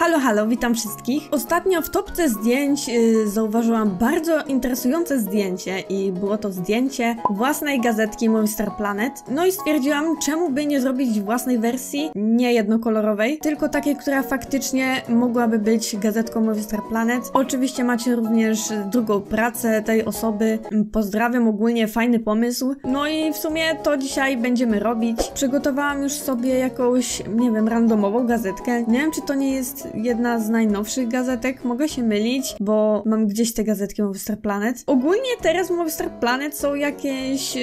Halo, halo, witam wszystkich. Ostatnio w topce zdjęć zauważyłam bardzo interesujące zdjęcie i było to zdjęcie własnej gazetki Movistar Planet. No i stwierdziłam, czemu by nie zrobić własnej wersji, nie jednokolorowej, tylko takiej, która faktycznie mogłaby być gazetką Movistar Planet. Oczywiście macie również drugą pracę tej osoby. Pozdrawiam, ogólnie fajny pomysł. No i w sumie to dzisiaj będziemy robić. Przygotowałam już sobie jakąś, nie wiem, randomową gazetkę. Nie wiem, czy to nie jest jedna z najnowszych gazetek, mogę się mylić, bo mam gdzieś te gazetki Movistar Planet. Ogólnie teraz Movistar Planet są jakieś,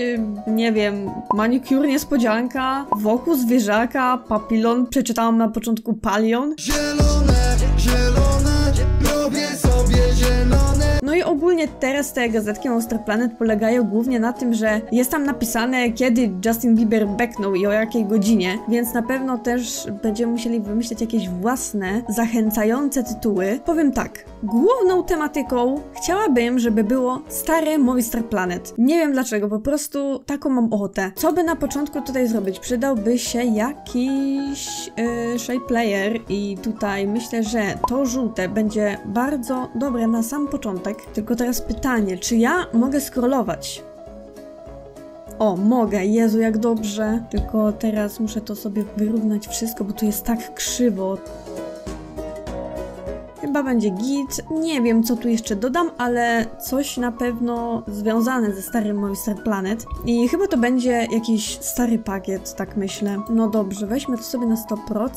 nie wiem, manicure niespodzianka, wokół zwierzaka, papilon, przeczytałam na początku palion. Zielone, zielone, robię sobie zielone. No i ogólnie teraz te gazetki Movistar Planet polegają głównie na tym, że jest tam napisane, kiedy Justin Bieber beknął i o jakiej godzinie, więc na pewno też będziemy musieli wymyśleć jakieś własne, zachęcające tytuły. Powiem tak, główną tematyką chciałabym, żeby było stare Movistar Planet. Nie wiem dlaczego, po prostu taką mam ochotę. Co by na początku tutaj zrobić? Przydałby się jakiś shape layer i tutaj myślę, że to żółte będzie bardzo dobre na sam początek. Tylko teraz pytanie, czy ja mogę scrollować? O, mogę, Jezu, jak dobrze. Tylko teraz muszę to sobie wyrównać wszystko, bo tu jest tak krzywo. Chyba będzie git. Nie wiem, co tu jeszcze dodam, ale coś na pewno związane ze starym Movistar Planet. I chyba to będzie jakiś stary pakiet, tak myślę. No dobrze, weźmy to sobie na 100%.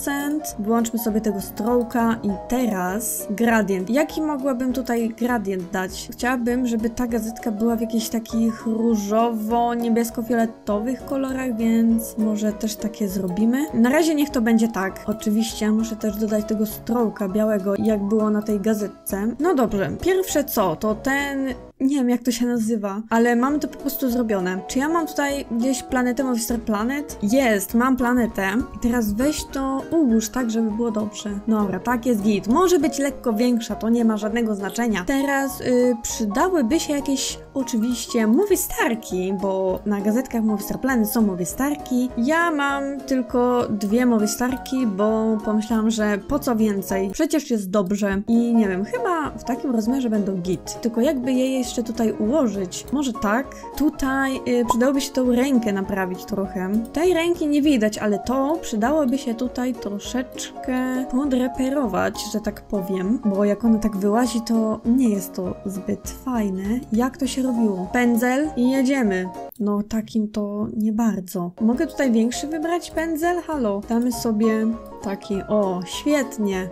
Wyłączmy sobie tego strołka i teraz gradient. Jaki mogłabym tutaj gradient dać? Chciałabym, żeby ta gazetka była w jakichś takich różowo-niebiesko-fioletowych kolorach, więc może też takie zrobimy. Na razie niech to będzie tak. Oczywiście muszę też dodać tego strołka białego, jak było na tej gazetce. No dobrze, pierwsze co, to ten... Nie wiem, jak to się nazywa, ale mamy to po prostu zrobione. Czy ja mam tutaj gdzieś planetę Movistar Planet? Jest, mam planetę. I teraz weź to ułóż tak, żeby było dobrze. Dobra, tak jest git. Może być lekko większa, to nie ma żadnego znaczenia. Teraz przydałyby się jakieś oczywiście movistarki, bo na gazetkach Movistar Planet są movistarki. Ja mam tylko dwie movistarki, bo pomyślałam, że po co więcej? Przecież jest dobrze. I nie wiem, chyba w takim rozmiarze będą git. Tylko jakby jej jeszcze tutaj ułożyć. Może tak. Tutaj przydałoby się tą rękę naprawić trochę. Tej ręki nie widać, ale to przydałoby się tutaj troszeczkę podreperować, że tak powiem. Bo jak ona tak wyłazi, to nie jest to zbyt fajne. Jak to się robiło? Pędzel i jedziemy. No takim to nie bardzo. Mogę tutaj większy wybrać pędzel? Halo. Damy sobie taki. O, świetnie.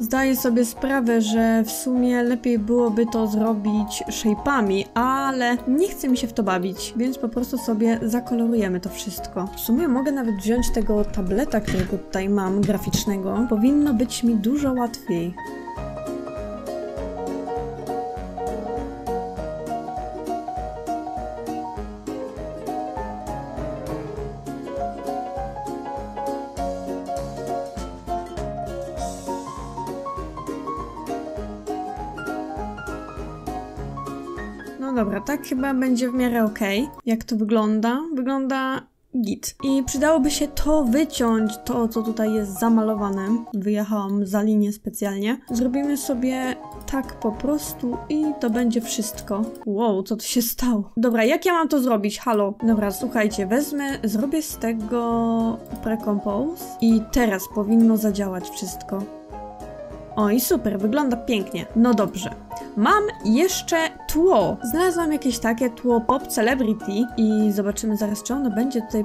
Zdaję sobie sprawę, że w sumie lepiej byłoby to zrobić shape'ami, ale nie chce mi się w to bawić, więc po prostu sobie zakolorujemy to wszystko. W sumie mogę nawet wziąć tego tableta, którego tutaj mam, graficznego. Powinno być mi dużo łatwiej. Dobra, tak chyba będzie w miarę ok. Jak to wygląda? Wygląda git. I przydałoby się to wyciąć, to co tutaj jest zamalowane. Wyjechałam za linię specjalnie. Zrobimy sobie tak po prostu i to będzie wszystko. Wow, co tu się stało? Dobra, jak ja mam to zrobić? Halo? Dobra, słuchajcie, wezmę, zrobię z tego precompose i teraz powinno zadziałać wszystko. O i super, wygląda pięknie. No dobrze. Mam jeszcze tło. Znalazłam jakieś takie tło Pop Celebrity i zobaczymy zaraz, czy ono będzie tutaj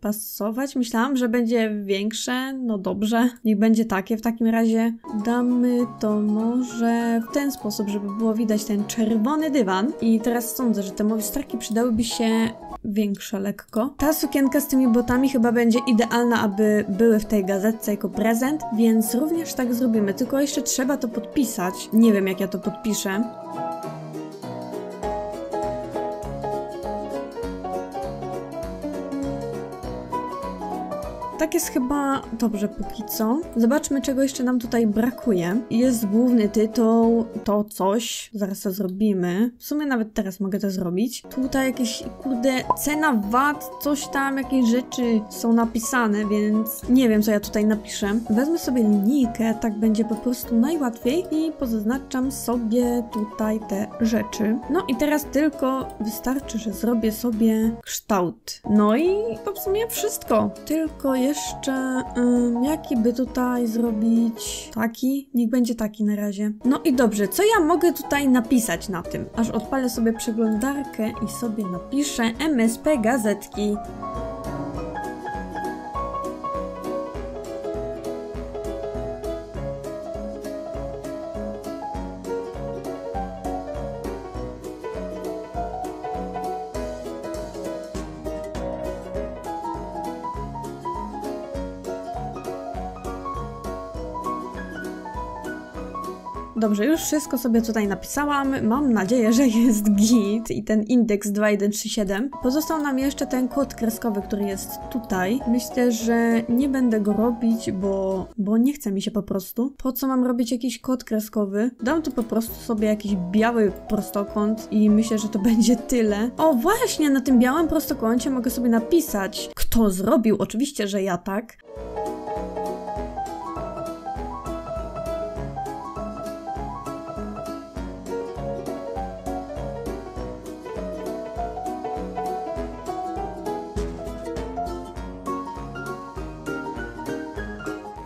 pasować. Myślałam, że będzie większe. No dobrze. Niech będzie takie. W takim razie damy to może w ten sposób, żeby było widać ten czerwony dywan. I teraz sądzę, że te movistarki przydałyby się większa lekko. Ta sukienka z tymi botami chyba będzie idealna, aby były w tej gazetce jako prezent, więc również tak zrobimy, tylko jeszcze trzeba to podpisać. Nie wiem, jak ja to podpiszę. Tak jest chyba dobrze póki co. Zobaczmy, czego jeszcze nam tutaj brakuje. Jest główny tytuł, to coś. Zaraz to zrobimy. W sumie nawet teraz mogę to zrobić. Tutaj jakieś, kurde, cena VAT, coś tam, jakieś rzeczy są napisane, więc nie wiem, co ja tutaj napiszę. Wezmę sobie linijkę, tak będzie po prostu najłatwiej i pozaznaczam sobie tutaj te rzeczy. No i teraz tylko wystarczy, że zrobię sobie kształt. No i to w sumie wszystko. Tylko jeszcze jaki by tutaj zrobić taki? Niech będzie taki na razie. No i dobrze, co ja mogę tutaj napisać na tym? Aż odpalę sobie przeglądarkę i sobie napiszę MSP gazetki. Dobrze, już wszystko sobie tutaj napisałam. Mam nadzieję, że jest git i ten indeks 2137. Pozostał nam jeszcze ten kod kreskowy, który jest tutaj. Myślę, że nie będę go robić, bo nie chce mi się po prostu. Po co mam robić jakiś kod kreskowy? Dam tu po prostu sobie jakiś biały prostokąt i myślę, że to będzie tyle. O właśnie, na tym białym prostokącie mogę sobie napisać, kto zrobił. Oczywiście, że ja, tak.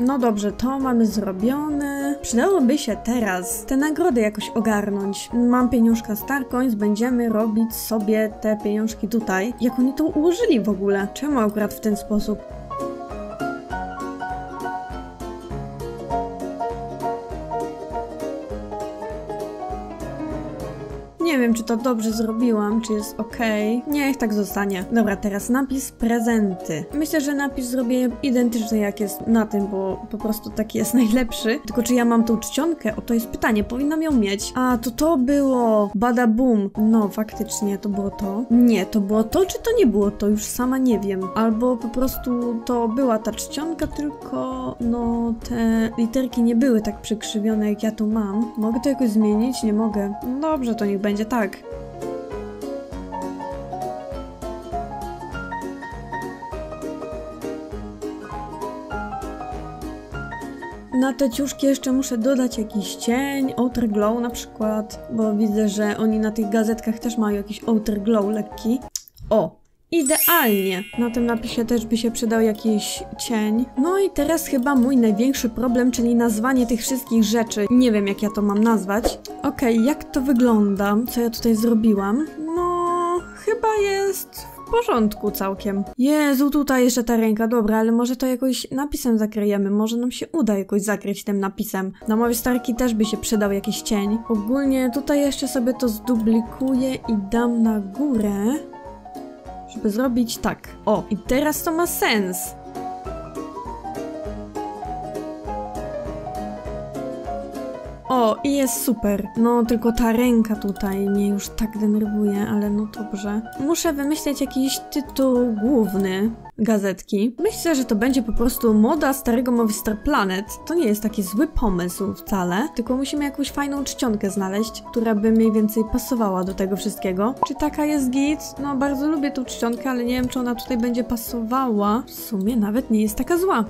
No dobrze, to mamy zrobione. Przydałoby się teraz te nagrody jakoś ogarnąć. Mam pieniążka Starcoins, będziemy robić sobie te pieniążki tutaj. Jak oni to ułożyli w ogóle? Czemu akurat w ten sposób? Nie wiem, czy to dobrze zrobiłam, czy jest ok. Niech tak zostanie. Dobra, teraz napis prezenty. Myślę, że napis zrobię identyczny jak jest na tym, bo po prostu taki jest najlepszy. Tylko czy ja mam tą czcionkę? O, to jest pytanie, powinnam ją mieć. A, to było bada boom. No, faktycznie, to było to. Nie, to było to, czy to nie było to? Już sama nie wiem. Albo po prostu to była ta czcionka, tylko no, te literki nie były tak przykrzywione, jak ja tu mam. Mogę to jakoś zmienić? Nie mogę. No dobrze, to niech będzie tak. Na te ciuszki jeszcze muszę dodać jakiś cień, Outerglow na przykład, bo widzę, że oni na tych gazetkach też mają jakiś Outerglow lekki. O! Idealnie! Na tym napisie też by się przydał jakiś cień. No i teraz chyba mój największy problem, czyli nazwanie tych wszystkich rzeczy. Nie wiem, jak ja to mam nazwać. Okej, jak to wygląda? Co ja tutaj zrobiłam? No, chyba jest w porządku całkiem. Jezu, tutaj jeszcze ta ręka. Dobra, ale może to jakoś napisem zakryjemy. Może nam się uda jakoś zakryć tym napisem. Na Movistarki też by się przydał jakiś cień. Ogólnie tutaj jeszcze sobie to zduplikuję i dam na górę, żeby zrobić tak. O, i teraz to ma sens. O, i jest super. No, tylko ta ręka tutaj mnie już tak denerwuje, ale no dobrze. Muszę wymyśleć jakiś tytuł główny gazetki. Myślę, że to będzie po prostu moda starego Movistar Planet. To nie jest taki zły pomysł wcale, tylko musimy jakąś fajną czcionkę znaleźć, która by mniej więcej pasowała do tego wszystkiego. Czy taka jest git? No, bardzo lubię tą czcionkę, ale nie wiem, czy ona tutaj będzie pasowała. W sumie nawet nie jest taka zła.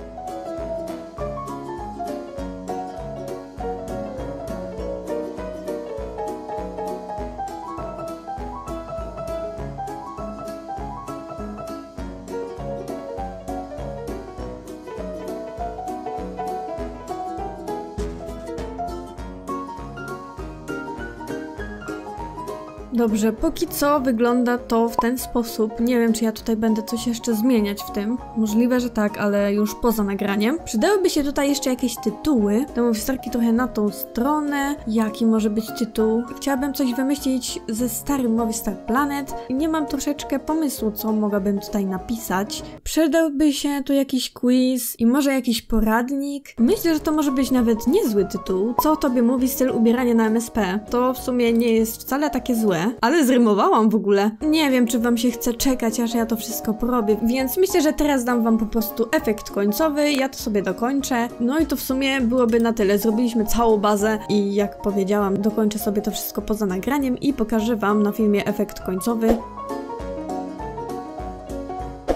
Dobrze, póki co wygląda to w ten sposób. Nie wiem, czy ja tutaj będę coś jeszcze zmieniać w tym. Możliwe, że tak, ale już poza nagraniem. Przydałyby się tutaj jeszcze jakieś tytuły. To Movistarki trochę na tą stronę. Jaki może być tytuł? Chciałabym coś wymyślić ze starym Movistar Planet. Nie mam troszeczkę pomysłu, co mogłabym tutaj napisać. Przydałby się tu jakiś quiz i może jakiś poradnik. Myślę, że to może być nawet niezły tytuł. Co tobie mówi styl ubierania na MSP? To w sumie nie jest wcale takie złe. zrymowane, ale zrymowałam w ogóle. Nie wiem, czy wam się chce czekać, aż ja to wszystko porobię, więc myślę, że teraz dam wam po prostu efekt końcowy, ja to sobie dokończę. No i to w sumie byłoby na tyle. Zrobiliśmy całą bazę i jak powiedziałam, dokończę sobie to wszystko poza nagraniem i pokażę wam na filmie efekt końcowy.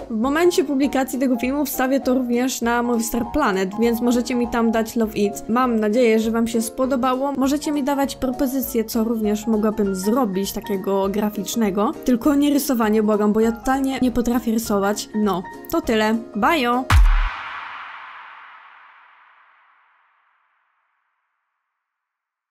W momencie publikacji tego filmu wstawię to również na Movistar Planet, więc możecie mi tam dać love it. Mam nadzieję, że wam się spodobało. Możecie mi dawać propozycje, co również mogłabym zrobić takiego graficznego. Tylko nie rysowanie, błagam, bo ja totalnie nie potrafię rysować. No, to tyle. Bajo!